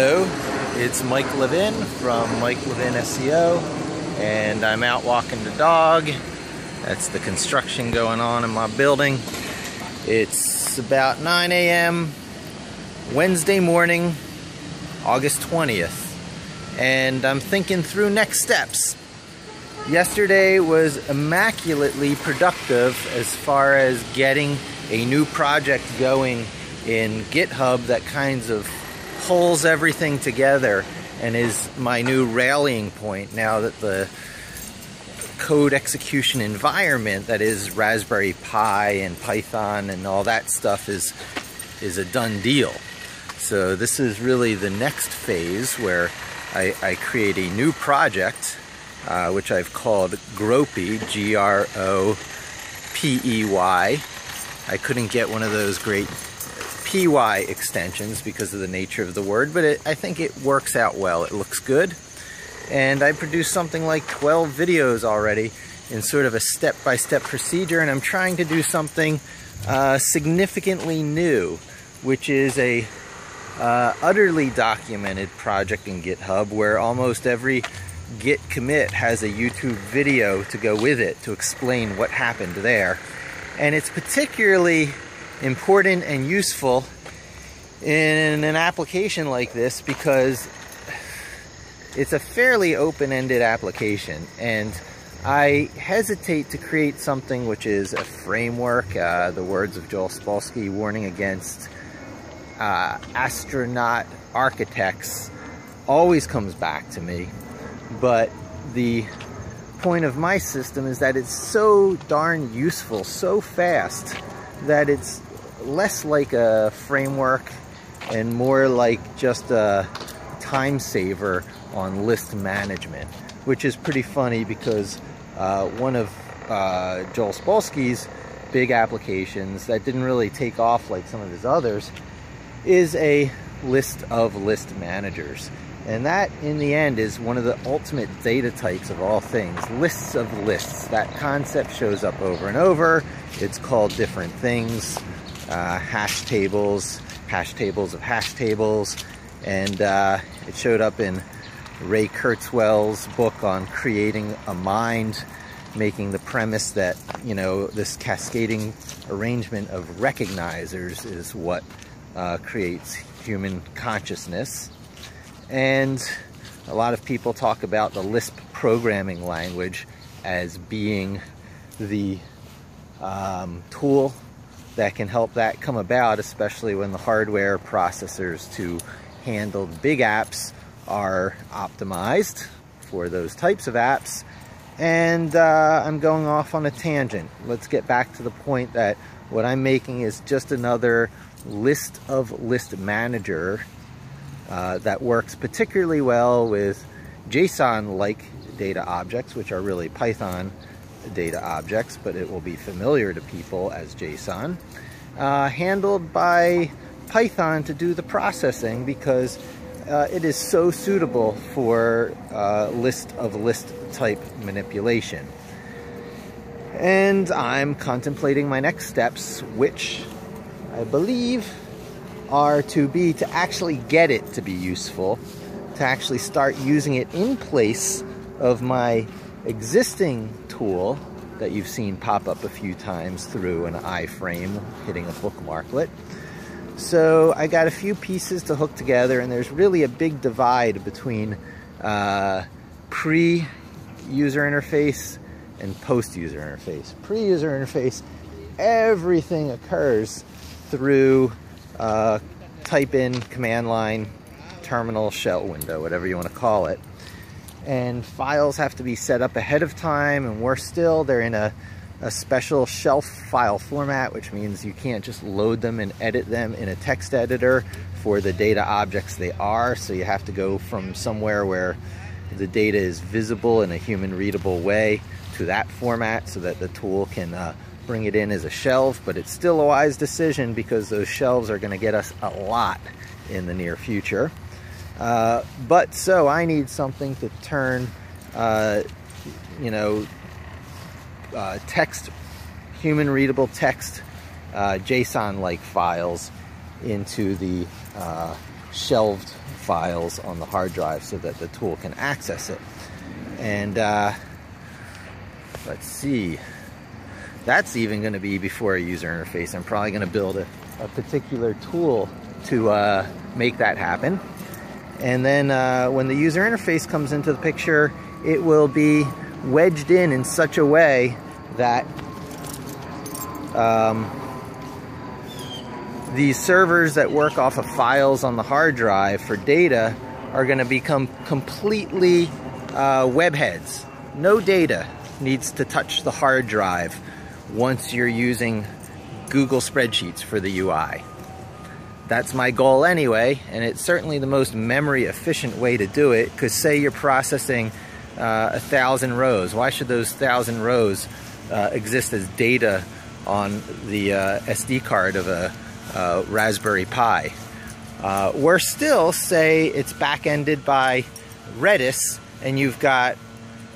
Hello, it's Mike Levin from Mike Levin SEO, and I'm out walking the dog. That's the construction going on in my building. It's about 9 a.m. Wednesday morning, August 20th, and I'm thinking through next steps. Yesterday was immaculately productive as far as getting a new project going in GitHub that kind of pulls everything together and is my new rallying point now that the code execution environment that is Raspberry Pi and Python and all that stuff is a done deal. So this is really the next phase where I create a new project which I've called GroPeY, G-R-O-P-E-Y. I couldn't get one of those great PY extensions because of the nature of the word, but I think it works out well. It looks good. And I produced something like 12 videos already in sort of a step-by-step procedure, and I'm trying to do something significantly new, which is a utterly documented project in GitHub where almost every Git commit has a YouTube video to go with it to explain what happened there. And it's particularly important and useful in an application like this because it's a fairly open-ended application, and I hesitate to create something which is a framework. The words of Joel Spolsky warning against astronaut architects always comes back to me, but the point of my system is that it's so darn useful so fast that it's less like a framework and more like just a time saver on list management, which is pretty funny because one of Joel Spolsky's big applications that didn't really take off like some of his others is a list of list managers. And that, in the end, is one of the ultimate data types of all things. Lists of lists. That concept shows up over and over. It's called different things. Hash tables of hash tables. And it showed up in Ray Kurzweil's book on creating a mind, making the premise that, you know, this cascading arrangement of recognizers is what creates human consciousness. And a lot of people talk about the Lisp programming language as being the tool that can help that come about, especially when the hardware processors to handle big apps are optimized for those types of apps. And I'm going off on a tangent. Let's get back to the point that what I'm making is just another list of list manager that works particularly well with JSON-like data objects, which are really Python data objects, but it will be familiar to people as JSON, handled by Python to do the processing because it is so suitable for list of list type manipulation. And I'm contemplating my next steps, which I believe are to be to actually get it to be useful, to actually start using it in place of my existing tool that you've seen pop up a few times through an iframe hitting a bookmarklet. So I got a few pieces to hook together, and there's really a big divide between pre-user interface and post-user interface. Pre-user interface, everything occurs through type in command line, terminal, shell window, whatever you want to call it. And files have to be set up ahead of time, and worse still, they're in a special shelf file format, which means you can't just load them and edit them in a text editor for the data objects they are. So you have to go from somewhere where the data is visible in a human readable way to that format so that the tool can bring it in as a shelf, but it's still a wise decision because those shelves are going to get us a lot in the near future. But so I need something to turn, text, human readable text, JSON-like files into the shelved files on the hard drive so that the tool can access it. And let's see, that's even going to be before a user interface. I'm probably going to build a particular tool to make that happen. And then when the user interface comes into the picture, it will be wedged in such a way that these servers that work off of files on the hard drive for data are going to become completely web heads. No data needs to touch the hard drive once you're using Google Spreadsheets for the UI. That's my goal anyway, and it's certainly the most memory efficient way to do it, because say you're processing 1,000 rows. Why should those 1,000 rows exist as data on the SD card of a Raspberry Pi? Worse still, say it's back-ended by Redis and you've got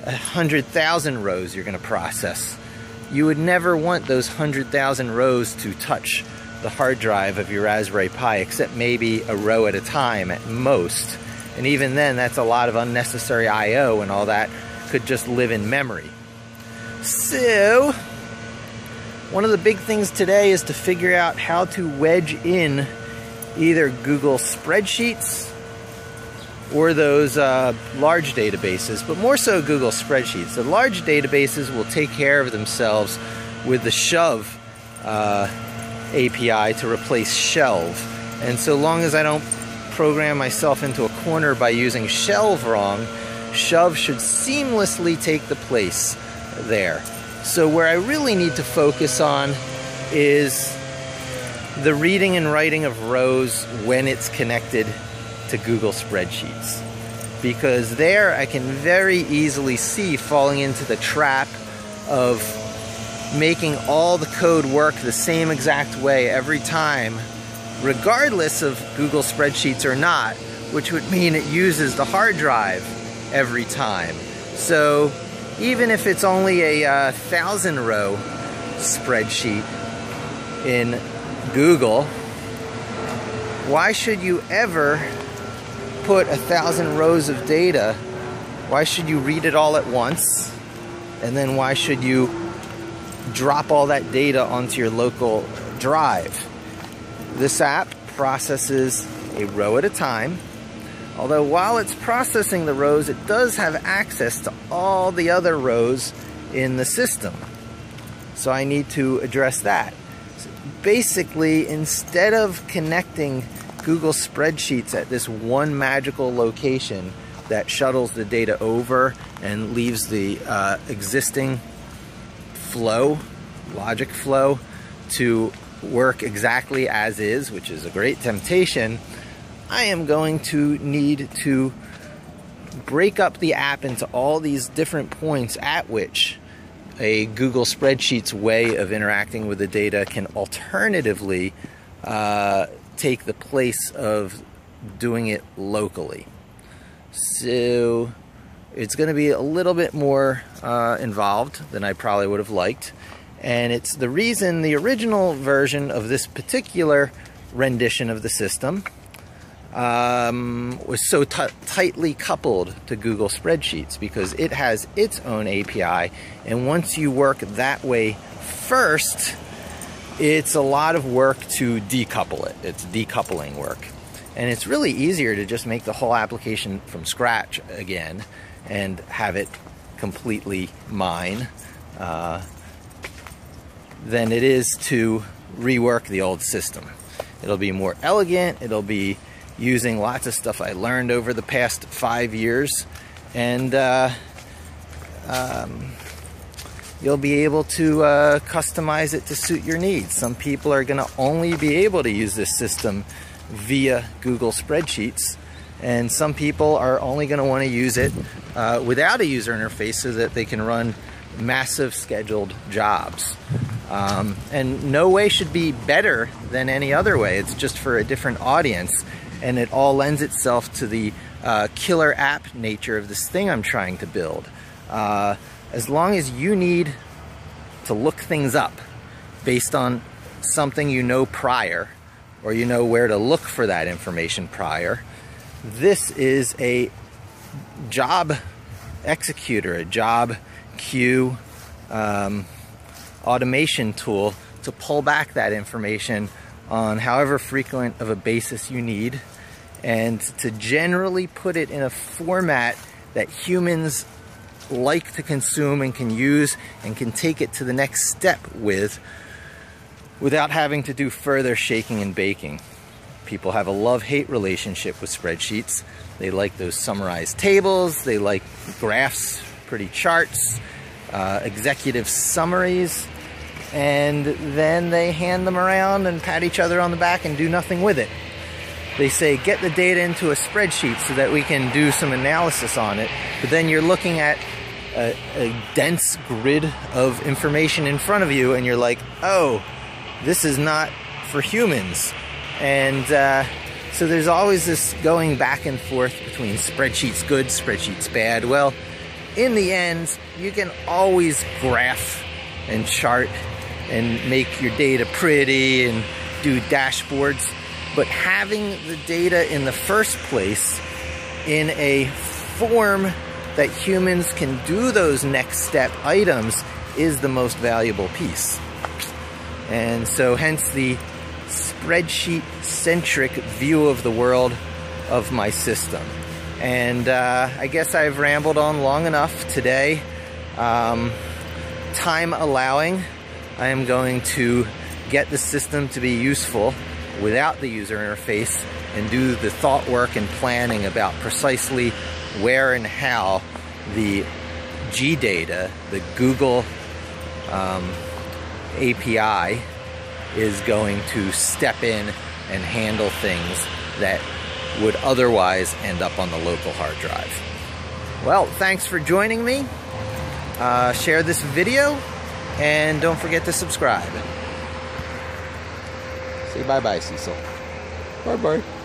100,000 rows you're going to process. You would never want those 100,000 rows to touch the hard drive of your Raspberry Pi, except maybe a row at a time at most. And even then, that's a lot of unnecessary I/O, and all that could just live in memory. So, one of the big things today is to figure out how to wedge in either Google Spreadsheets or those large databases, but more so Google Spreadsheets. The large databases will take care of themselves with the shove API to replace shelve. And so long as I don't program myself into a corner by using shelve wrong, shove should seamlessly take the place there. So where I really need to focus on is the reading and writing of rows when it's connected to Google Spreadsheets, because there I can very easily see falling into the trap of making all the code work the same exact way every time, regardless of Google Spreadsheets or not, which would mean it uses the hard drive every time. So even if it's only a 1,000-row spreadsheet in Google, why should you ever put 1,000 rows of data? Why should you read it all at once? And then why should you drop all that data onto your local drive? This app processes a row at a time, although while it's processing the rows, it does have access to all the other rows in the system. So I need to address that. So basically, instead of connecting Google Spreadsheets at this one magical location that shuttles the data over and leaves the existing flow, logic flow, to work exactly as is, which is a great temptation, I am going to need to break up the app into all these different points at which a Google Spreadsheets way of interacting with the data can alternatively take the place of doing it locally. So it's going to be a little bit more involved than I probably would have liked. And it's the reason the original version of this particular rendition of the system was so tightly coupled to Google Spreadsheets, because it has its own API. And once you work that way first, it's a lot of work to decouple it. It's decoupling work. And it's really easier to just make the whole application from scratch again and have it completely mine than it is to rework the old system. It'll be more elegant, it'll be using lots of stuff I learned over the past 5 years, and you'll be able to customize it to suit your needs. Some people are going to only be able to use this system via Google Spreadsheets, and some people are only going to want to use it without a user interface so that they can run massive scheduled jobs. And no way should be better than any other way. It's just for a different audience, and it all lends itself to the killer app nature of this thing I'm trying to build. As long as you need to look things up based on something you know prior, or you know where to look for that information prior. This is a job executor, a job queue automation tool to pull back that information on however frequent of a basis you need, and to generally put it in a format that humans like to consume and can use and can take it to the next step with without having to do further shaking and baking. People have a love-hate relationship with spreadsheets. They like those summarized tables, they like graphs, pretty charts, executive summaries, and then they hand them around and pat each other on the back and do nothing with it. They say, get the data into a spreadsheet so that we can do some analysis on it, but then you're looking at a dense grid of information in front of you and you're like, oh, this is not for humans. And so there's always this going back and forth between spreadsheets good, spreadsheets bad. Well, in the end, you can always graph and chart and make your data pretty and do dashboards, but having the data in the first place in a form that humans can do those next step items is the most valuable piece. And so hence the spreadsheet-centric view of the world of my system. And I guess I've rambled on long enough today. Time allowing, I am going to get the system to be useful without the user interface and do the thought work and planning about precisely where and how the G data, the Google API, is going to step in and handle things that would otherwise end up on the local hard drive. Well, thanks for joining me. Share this video and don't forget to subscribe. Say bye-bye, Cecil. Bye-bye.